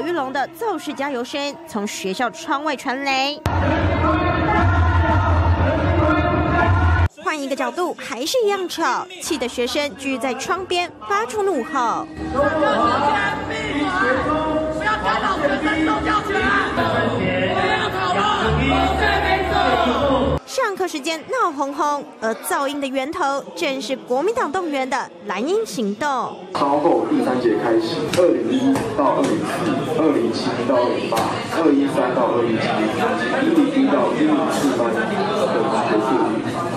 葛玉龙的奏事加油声从学校窗外传来。换一个角度，还是一样吵，气得学生聚在窗边发出怒吼。 上课时间闹哄哄，而噪音的源头正是国民党动员的蓝鹰行动。稍后第三节开始，2001到2004、2007到2008、2013到2017、104到104班的学生，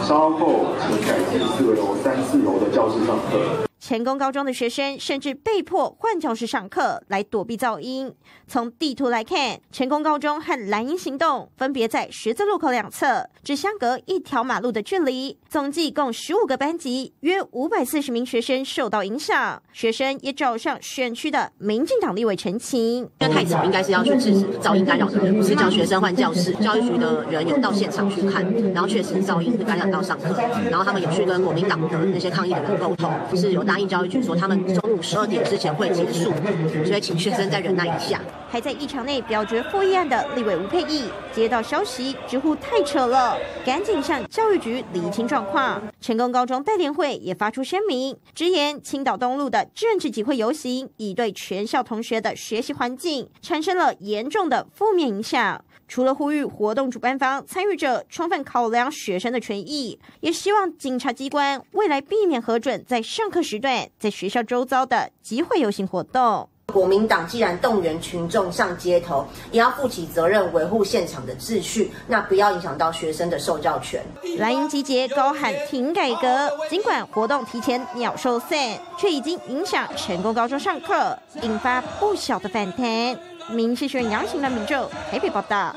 稍后请改进4楼、3、4楼的教室上课。 成功高中的学生甚至被迫换教室上课来躲避噪音。从地图来看，成功高中和蓝鹰行动分别在十字路口两侧，只相隔一条马路的距离。总计共15个班级，约540名学生受到影响。学生也找上选区的民进党立委陈情，因为太早应该是要去制止噪音干扰的人，不是叫学生换教室。教育局的人有到现场去看，然后确实噪音会干扰到上课，然后他们有去跟国民党的那些抗议的人沟通，是有。 答应教育局说，他们中午12点之前会结束，所以请学生再忍耐一下。还在议场内表决复议案的立委吴佩益接到消息，直呼太扯了，赶紧向教育局厘清状况。成功高中代联会也发出声明，直言青岛东路的政治集会游行已对全校同学的学习环境产生了严重的负面影响。 除了呼吁活动主办方、参与者充分考量学生的权益，也希望警察机关未来避免核准在上课时段在学校周遭的集会游行活动。国民党既然动员群众上街头，也要负起责任，维护现场的秩序，那不要影响到学生的受教权。蓝营集结高喊停改革，尽管活动提前鸟兽散，却已经影响成功高中上课，引发不小的反弹。 民视新闻杨晴的民众台北报道。